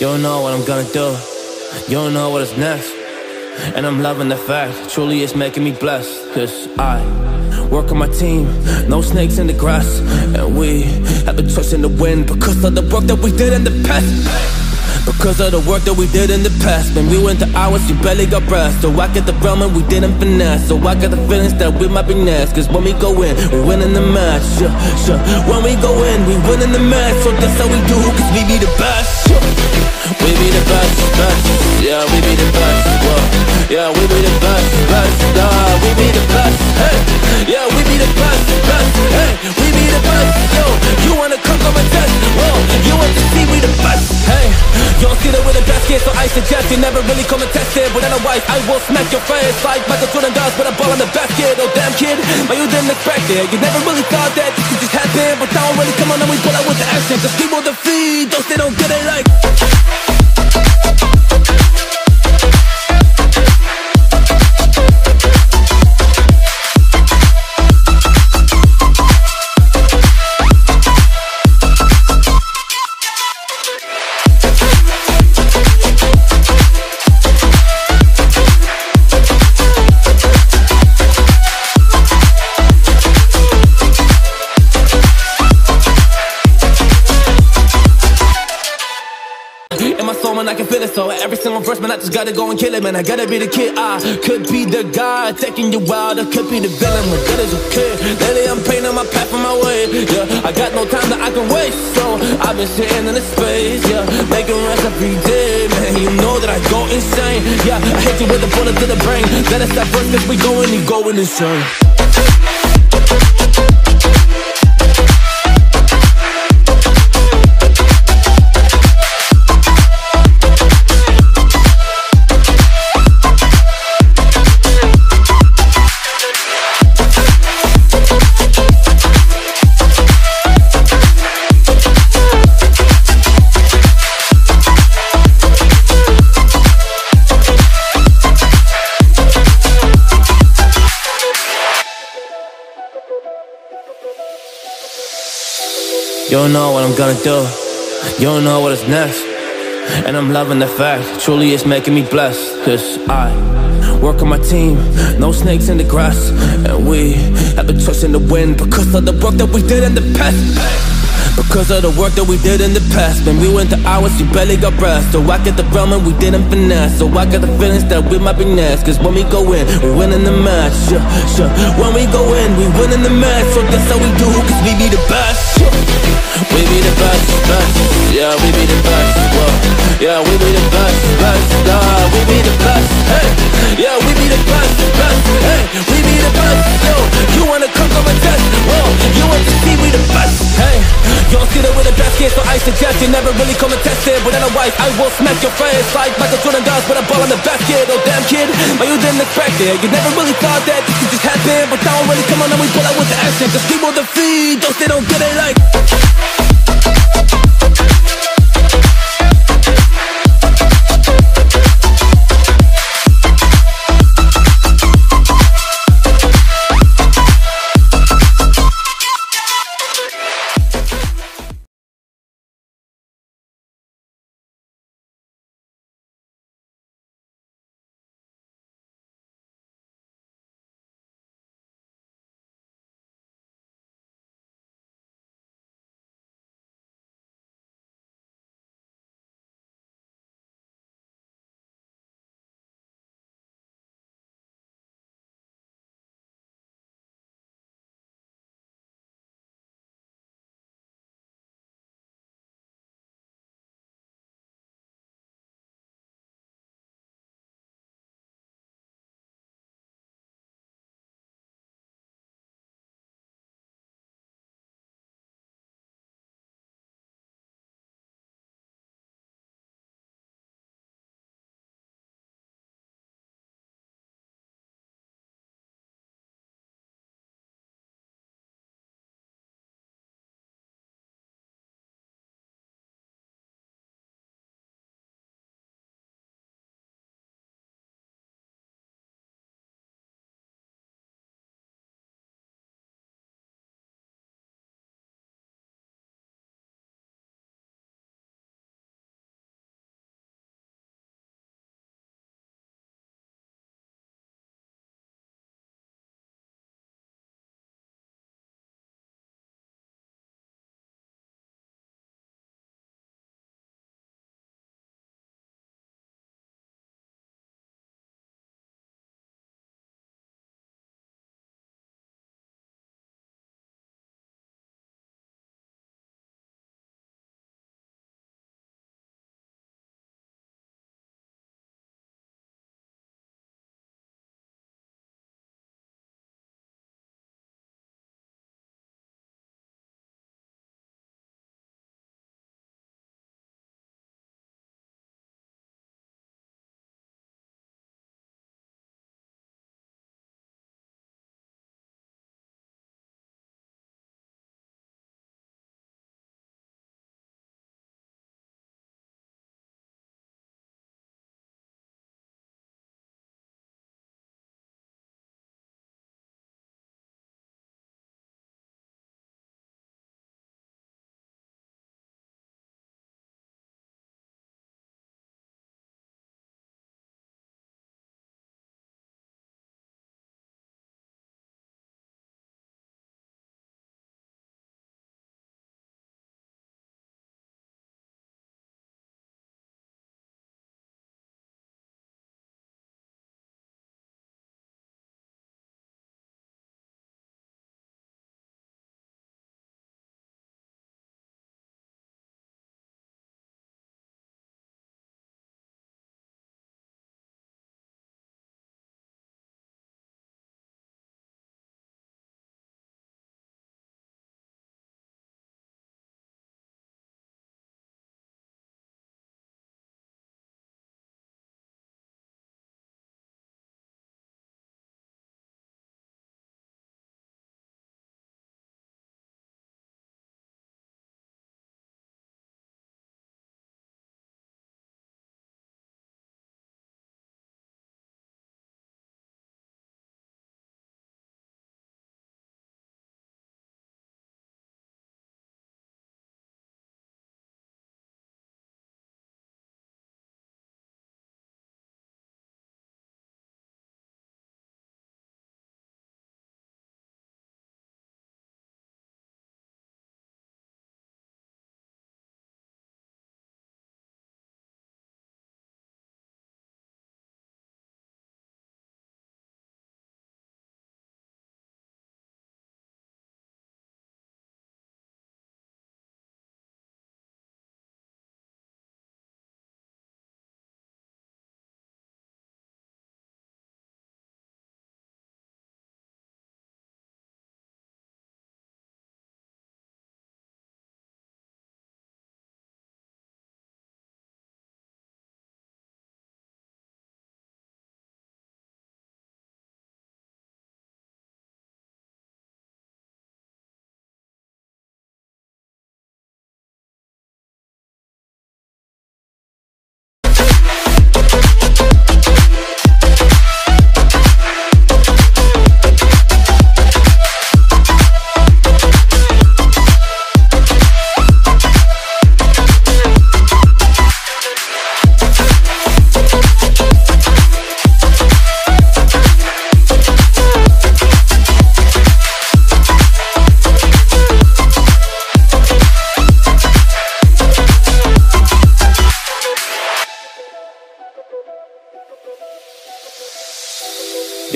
You don't know what I'm gonna do. You don't know what is next. And I'm loving the fact, truly it's making me blessed. Cause I work on my team, no snakes in the grass. And we have been trusting the wind because of the work that we did in the past. Because of the work that we did in the past. Man, we went to hours, you barely got breath. So I get the realm and we didn't finesse. So I got the feelings that we might be next. Cause when we go in, we win in the match. When we go in, we win in the match. So that's how we do, cause we be the best. We be the best, best. Yeah, we be the best. Yeah, we be the best, best. Nah, we be the best, hey. Yeah, we be the best, best. Hey, we be the best, yo. You wanna come on my test? Whoa, you want to see we the best, hey. Y'all see that we're the best kids, so I suggest you never really come and test it. Without a wife, I will smack your face like Michael Jordan does with a ball in the basket. Oh damn kid, but you didn't expect it. You never really thought that this could just happen. But now I'm really coming and we pull out with the action. Cause we will defeat those they don't get it like. I can feel it, so every single verse, man, I just gotta go and kill it, man. I gotta be the kid, I could be the guy taking you wild, I could be the villain, but good as a kid. Lately I'm painting my path on my way, yeah. I got no time that I can waste, so I've been sitting in the space, yeah. Making rest every day, man, you know that I go insane. Yeah, I hit you with a bullet to the brain. Let us that first, cause we going, you going insane. You don't know what I'm gonna do. You don't know what is next. And I'm loving the fact, truly it's making me blessed. Cause I work on my team, no snakes in the grass. And we have been trusting the wind because of the work that we did in the past. Because of the work that we did in the past. Man, we went to hours, you barely got breath. So I get the realm and we didn't finesse. So I got the feelings that we might be next. Cause when we go in, we win in the match. When we go in, we win in the match. So that's how we do, cause we be the best. We be the best, best. Yeah, we be the best. Yeah, we be the best, best. Nah, we be the best, hey. Yeah, we be the best, best. Hey, we be the best, yo. You wanna come on my test? Whoa, you want to see we the best, hey. Y'all see that we're the best kids, so I suggest you never really come and test it. Without a wife, I will smack your face like Michael Jordan does with a ball in the basket. Oh damn kid, but you didn't expect it. You never really thought that this could just happen. But now I'm really coming and we pull out with the action. Cause we will defeat those they don't get it like.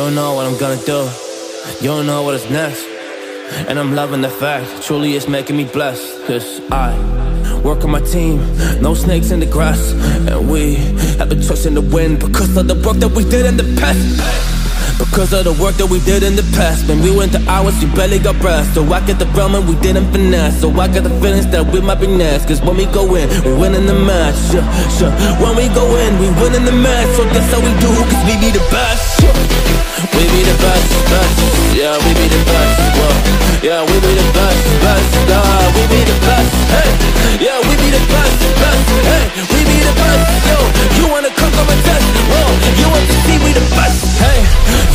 Don't know what I'm gonna do. You don't know what is next. And I'm loving the fact, truly it's making me blessed. Cause I work on my team, no snakes in the grass. And we have the trust in the wind because of the work that we did in the past. Because of the work that we did in the past. When we went to hours, we barely got breath. So I get the realm and we didn't finesse. So I got the feelings that we might be next. Cause when we go in, we win in the match. Yeah, sure. When we go in, we win in the match. So that's how we do, cause we be the best. Yeah. We be the best, best. Yeah, we be the best. Whoa. Yeah, we be the best, best. We be the best, hey. Yeah, we be the best, best. Hey, we be the best. Yo, you wanna come on my test? Whoa. You want to see we the best, hey.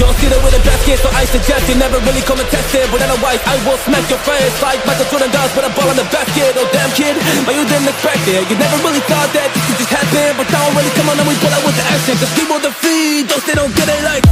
Y'all see that we're the best here, so I suggest you never really come and test it. But otherwise, I will smack your face like Michael Jordan does with a ball in the basket. Oh damn kid, but you didn't expect it. You never really thought that this could just happen. But now I'm really coming and we pull out with the action. Cause people defeat those they don't get it like